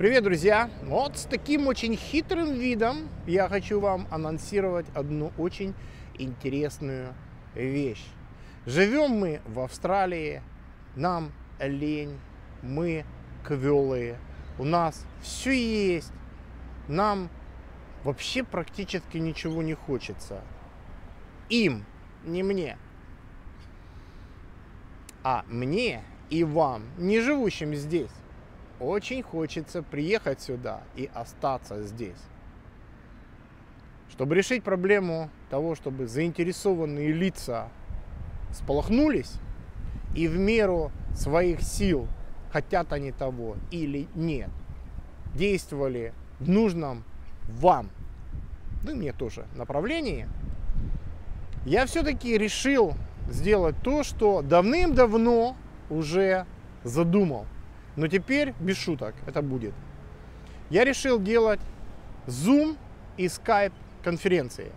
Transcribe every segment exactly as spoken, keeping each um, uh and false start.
Привет, друзья! Вот с таким очень хитрым видом я хочу вам анонсировать одну очень интересную вещь. Живем мы в Австралии, нам лень, мы квелые, у нас все есть, нам вообще практически ничего не хочется. Им, не мне. А мне и вам, не живущим здесь, очень хочется приехать сюда и остаться здесь. Чтобы решить проблему того, чтобы заинтересованные лица сполохнулись и в меру своих сил, хотят они того или нет, действовали в нужном вам, да и мне тоже, направлении, я все-таки решил сделать то, что давным-давно уже задумал. Но теперь, без шуток, это будет. Я решил делать Zoom и Skype конференции.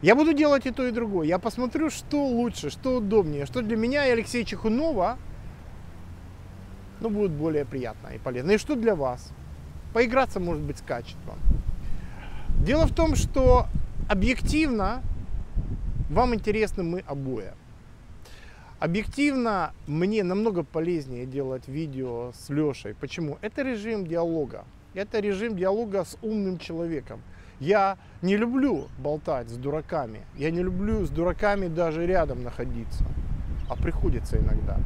Я буду делать и то, и другое. Я посмотрю, что лучше, что удобнее, что для меня и Алексея Чехунова ну, будет более приятно и полезно. И что для вас. Поиграться, может быть, с качеством. Дело в том, что объективно вам интересны мы обои. Объективно мне намного полезнее делать видео с Лешей. Почему? Это режим диалога. Это режим диалога с умным человеком. Я не люблю болтать с дураками. Я не люблю с дураками даже рядом находиться. А приходится иногда.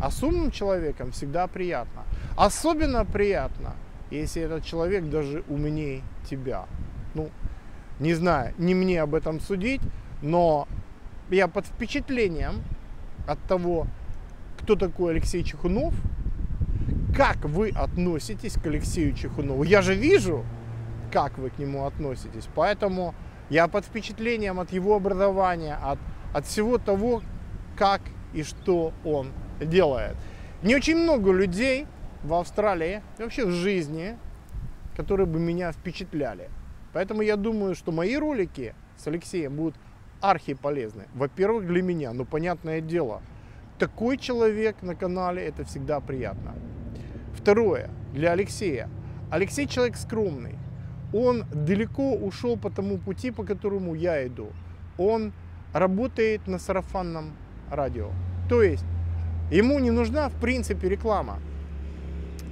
А с умным человеком всегда приятно. Особенно приятно, если этот человек даже умнее тебя. Ну, не знаю, не мне об этом судить, но я под впечатлением от того, кто такой Алексей Чехунов, как вы относитесь к Алексею Чехунову. Я же вижу, как вы к нему относитесь, поэтому я под впечатлением от его образования, от, от всего того, как и что он делает. Не очень много людей в Австралии, вообще в жизни, которые бы меня впечатляли. Поэтому я думаю, что мои ролики с Алексеем будут архиполезны. Во-первых, для меня, ну, понятное дело, такой человек на канале, это всегда приятно. Второе, для Алексея. Алексей человек скромный. Он далеко ушел по тому пути, по которому я иду. Он работает на сарафанном радио. То есть, ему не нужна, в принципе, реклама.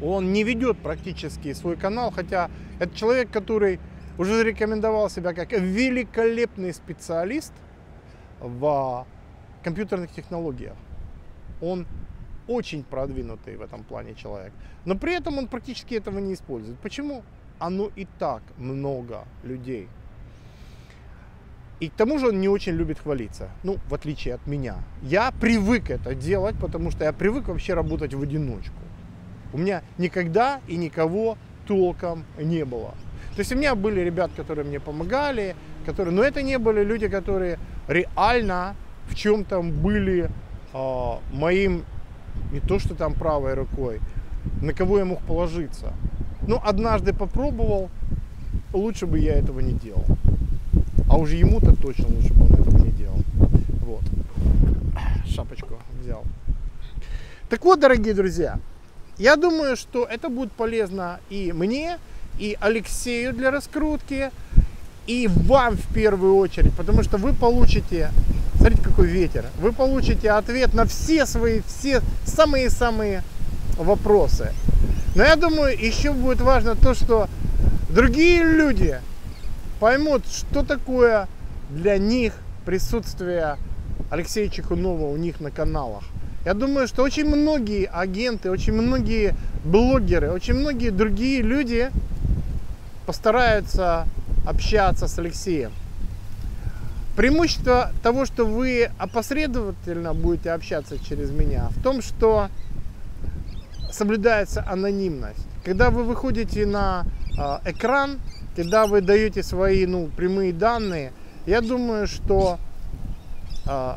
Он не ведет практически свой канал, хотя это человек, который уже зарекомендовал себя как великолепный специалист в компьютерных технологиях. Он очень продвинутый в этом плане человек. Но при этом он практически этого не использует. Почему? Оно и так много людей. И к тому же он не очень любит хвалиться. Ну, в отличие от меня. Я привык это делать, потому что я привык вообще работать в одиночку. У меня никогда и никого толком не было. То есть у меня были ребят, которые мне помогали, которые, но это не были люди, которые реально в чем-то были э, моим, не то что там правой рукой, на кого я мог положиться. Но однажды попробовал, лучше бы я этого не делал. А уже ему-то точно лучше бы он этого не делал. Вот. Шапочку взял. Так вот, дорогие друзья, я думаю, что это будет полезно и мне, и Алексею для раскрутки, и вам в первую очередь, потому что вы получите, смотрите, какой ветер, вы получите ответ на все свои, все самые-самые вопросы. Но я думаю, еще будет важно то, что другие люди поймут, что такое для них присутствие Алексея Чехунова у них на каналах. Я думаю, что очень многие агенты, очень многие блогеры, очень многие другие люди постараются общаться с Алексеем. Преимущество того, что вы опосредовательно будете общаться через меня, в том, что соблюдается анонимность. Когда вы выходите на э, экран, когда вы даете свои ну, прямые данные, я думаю, что э,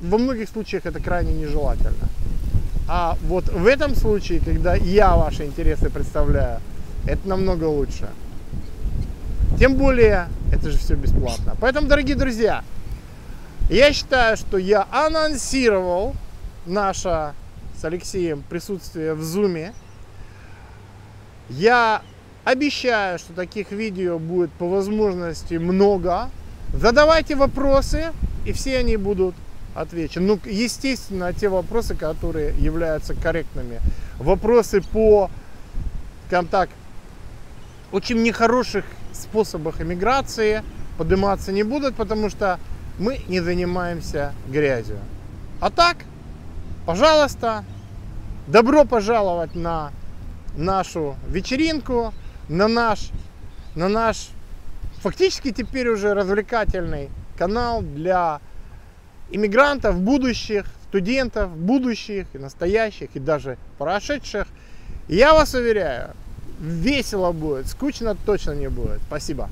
во многих случаях это крайне нежелательно. А вот в этом случае, когда я ваши интересы представляю, это намного лучше. Тем более, это же все бесплатно. Поэтому, дорогие друзья, я считаю, что я анонсировал наше с Алексеем присутствие в Zoom. Я обещаю, что таких видео будет по возможности много. Задавайте вопросы, и все они будут отвечены. Ну, естественно, те вопросы, которые являются корректными. Вопросы по, скажем так, очень нехороших способах эмиграции подниматься не будут, потому что мы не занимаемся грязью. А так, пожалуйста, добро пожаловать на нашу вечеринку, на наш, на наш фактически теперь уже развлекательный канал для иммигрантов, будущих студентов, будущих и настоящих, и даже прошедших. Я вас уверяю, весело будет, скучно точно не будет. Спасибо.